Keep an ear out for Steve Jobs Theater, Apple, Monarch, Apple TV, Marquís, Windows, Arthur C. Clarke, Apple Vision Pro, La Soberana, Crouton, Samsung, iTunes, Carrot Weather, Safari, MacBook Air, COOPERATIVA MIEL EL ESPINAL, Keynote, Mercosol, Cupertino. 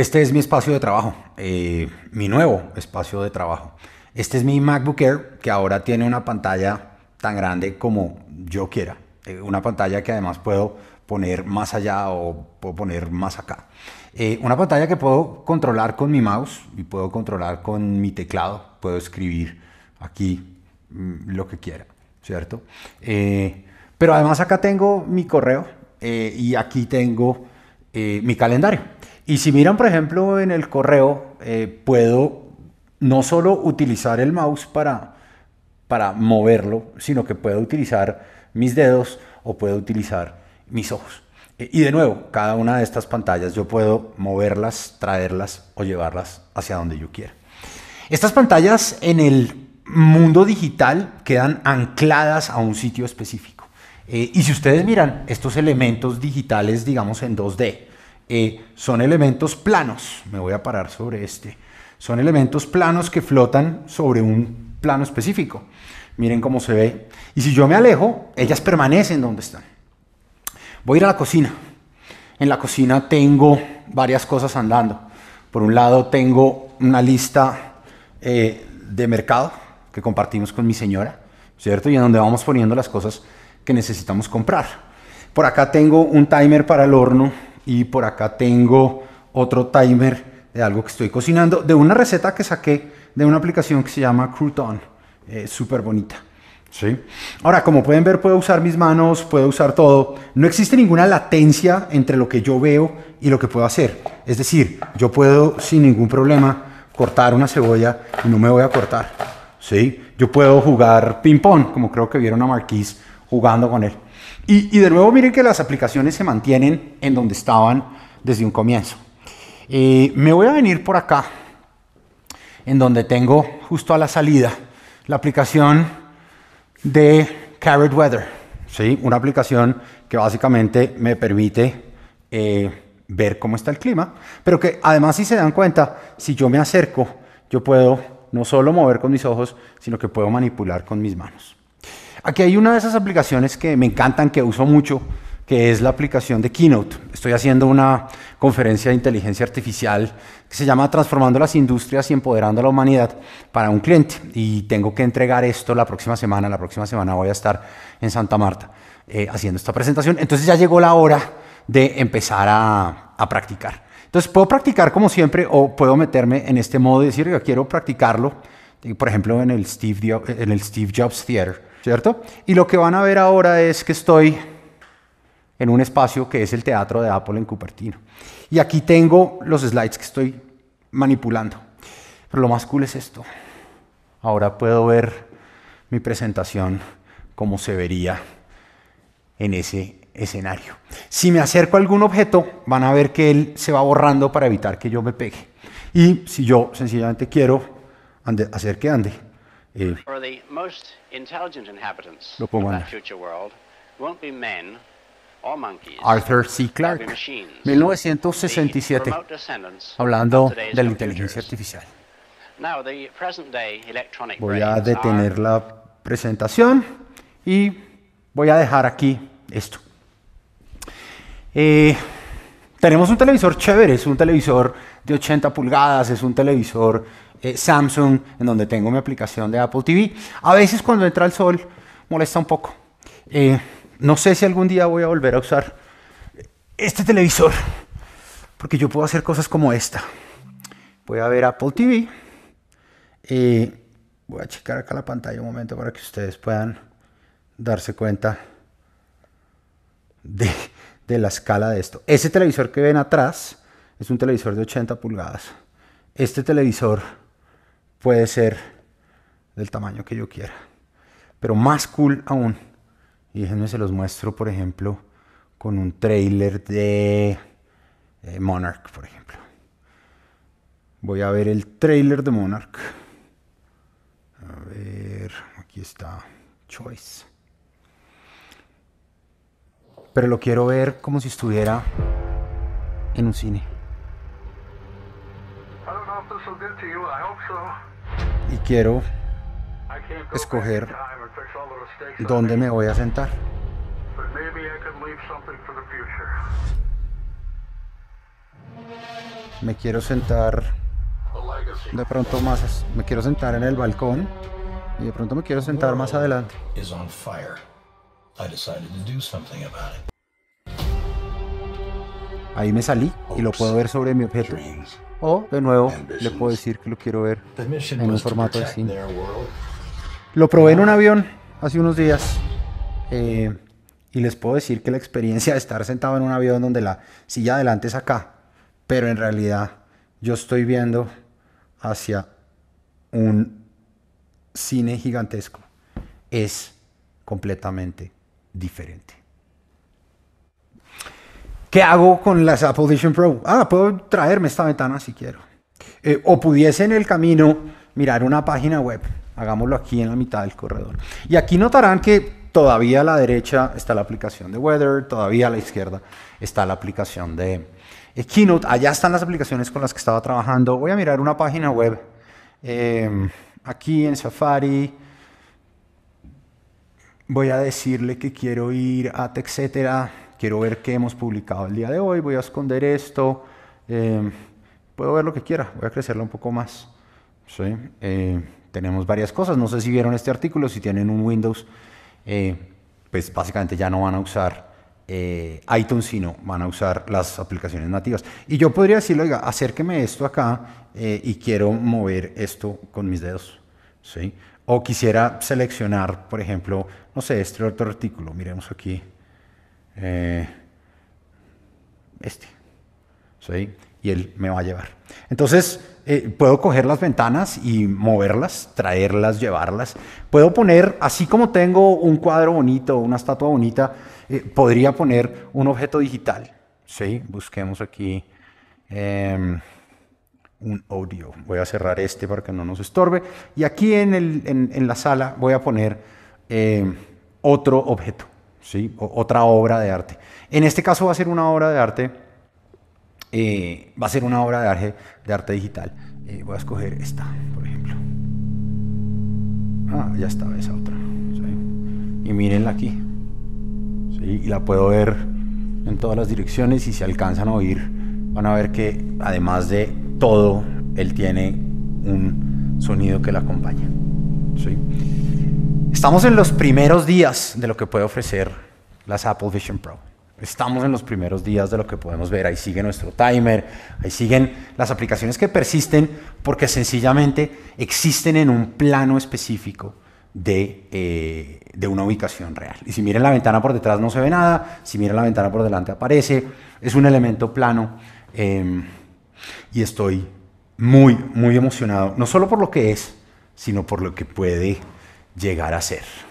Este es mi espacio de trabajo, mi nuevo espacio de trabajo. Este es mi MacBook Air, que ahora tiene una pantalla tan grande como yo quiera. Una pantalla que además puedo poner más allá o puedo poner más acá. Una pantalla que puedo controlar con mi mouse y puedo controlar con mi teclado. Puedo escribir aquí lo que quiera, ¿cierto? Pero además acá tengo mi correo y aquí tengo mi calendario. Y si miran, por ejemplo, en el correo, puedo no solo utilizar el mouse para moverlo, sino que puedo utilizar mis dedos o puedo utilizar mis ojos. Y de nuevo, cada una de estas pantallas yo puedo moverlas, traerlas o llevarlas hacia donde yo quiera. Estas pantallas en el mundo digital quedan ancladas a un sitio específico. Y si ustedes miran estos elementos digitales, digamos en 2D, son elementos planos. Me voy a parar sobre este. Son elementos planos que flotan sobre un plano específico. Miren cómo se ve. Y si yo me alejo, ellas permanecen donde están. Voy a ir a la cocina. En la cocina tengo varias cosas andando. Por un lado tengo una lista de mercado que compartimos con mi señora, ¿cierto? Y en donde vamos poniendo las cosas que necesitamos comprar. Por acá tengo un timer para el horno y por acá tengo otro timer de algo que estoy cocinando, de una receta que saqué de una aplicación que se llama Crouton, súper bonita, ¿sí? Ahora, como pueden ver, puedo usar mis manos, puedo usar todo. No existe ninguna latencia entre lo que yo veo y lo que puedo hacer. Es decir, yo puedo sin ningún problema cortar una cebolla y no me voy a cortar, ¿sí? Yo puedo jugar ping pong, como creo que vieron a Marquís jugando con él. Y de nuevo miren que las aplicaciones se mantienen en donde estaban desde un comienzo. Me voy a venir por acá, en donde tengo justo a la salida la aplicación de Carrot Weather, ¿sí? Una aplicación que básicamente me permite ver cómo está el clima, pero que además, si se dan cuenta, si yo me acerco, yo puedo no solo mover con mis ojos, sino que puedo manipular con mis manos. Aquí hay una de esas aplicaciones que me encantan, que uso mucho, que es la aplicación de Keynote. Estoy haciendo una conferencia de inteligencia artificial que se llama Transformando las Industrias y Empoderando a la Humanidad para un cliente. Y tengo que entregar esto la próxima semana. La próxima semana voy a estar en Santa Marta haciendo esta presentación. Entonces ya llegó la hora de empezar a practicar. Entonces puedo practicar como siempre o puedo meterme en este modo y decir yo quiero practicarlo, por ejemplo en el Steve Jobs Theater, ¿cierto? Y lo que van a ver ahora es que estoy en un espacio que es el teatro de Apple en Cupertino. Y aquí tengo los slides que estoy manipulando. Pero lo más cool es esto. Ahora puedo ver mi presentación como se vería en ese escenario. Si me acerco a algún objeto, van a ver que él se va borrando para evitar que yo me pegue. Y si yo sencillamente quiero hacer que ande, lo pongo a andar. Arthur C. Clarke, 1967, hablando de la inteligencia artificial. Voy a detener la presentación y voy a dejar aquí esto. Tenemos un televisor chévere, es un televisor de 80 pulgadas, es un televisor Samsung, en donde tengo mi aplicación de Apple TV. A veces cuando entra el sol molesta un poco. No sé si algún día voy a volver a usar este televisor, porque yo puedo hacer cosas como esta. Voy a ver Apple TV. Voy a checar acá la pantalla un momento para que ustedes puedan darse cuenta de la escala de esto. Ese televisor que ven atrás es un televisor de 80 pulgadas. Este televisor puede ser del tamaño que yo quiera, pero más cool aún. Y déjenme se los muestro, por ejemplo, con un trailer de Monarch, por ejemplo. Voy a ver el trailer de Monarch. A ver, aquí está Choice. Pero lo quiero ver como si estuviera en un cine. Y quiero escoger dónde me voy a sentar. me quiero sentar de pronto más, me quiero sentar en el balcón y de pronto me quiero sentar más adelante. Ahí me salí y lo puedo ver sobre mi objeto. O, de nuevo, le puedo decir que lo quiero ver en un formato de cine. Lo probé en un avión hace unos días y les puedo decir que la experiencia de estar sentado en un avión donde la silla adelante es acá, pero en realidad yo estoy viendo hacia un cine gigantesco, es completamente diferente. ¿Qué hago con las Apple Vision Pro? Ah, puedo traerme esta ventana si quiero. O pudiese en el camino mirar una página web. Hagámoslo aquí en la mitad del corredor. Y aquí notarán que todavía a la derecha está la aplicación de Weather, todavía a la izquierda está la aplicación de Keynote. Allá están las aplicaciones con las que estaba trabajando. Voy a mirar una página web aquí en Safari. Voy a decirle que quiero ir a etcétera. Quiero ver qué hemos publicado el día de hoy. Voy a esconder esto. Puedo ver lo que quiera. Voy a crecerlo un poco más. Sí. Tenemos varias cosas. No sé si vieron este artículo. Si tienen un Windows, pues básicamente ya no van a usar iTunes, sino van a usar las aplicaciones nativas. Y yo podría decirle, oiga, acérqueme esto acá y quiero mover esto con mis dedos. ¿Sí? O quisiera seleccionar, por ejemplo, no sé, este otro artículo. Miremos aquí. ¿Sí? Y él me va a llevar. Entonces puedo coger las ventanas y moverlas, traerlas, llevarlas. Puedo poner, así como tengo un cuadro bonito, una estatua bonita, podría poner un objeto digital. ¿Sí? Busquemos aquí un audio. Voy a cerrar este para que no nos estorbe. Y aquí en la sala voy a poner otro objeto. ¿Sí? Otra obra de arte. En este caso va a ser una obra de arte, va a ser una obra de arte digital. Voy a escoger esta, por ejemplo. Ah, ya estaba esa otra. ¿Sí? Y mírenla aquí. ¿Sí? Y la puedo ver en todas las direcciones y si alcanzan a oír, van a ver que además de todo, él tiene un sonido que la acompaña. ¿Sí? Estamos en los primeros días de lo que puede ofrecer las Apple Vision Pro. Estamos en los primeros días de lo que podemos ver. Ahí sigue nuestro timer, ahí siguen las aplicaciones que persisten porque sencillamente existen en un plano específico de una ubicación real. Y si miran la ventana por detrás no se ve nada, si miran la ventana por delante aparece. Es un elemento plano y estoy muy, muy emocionado, no solo por lo que es, sino por lo que puede llegar a ser.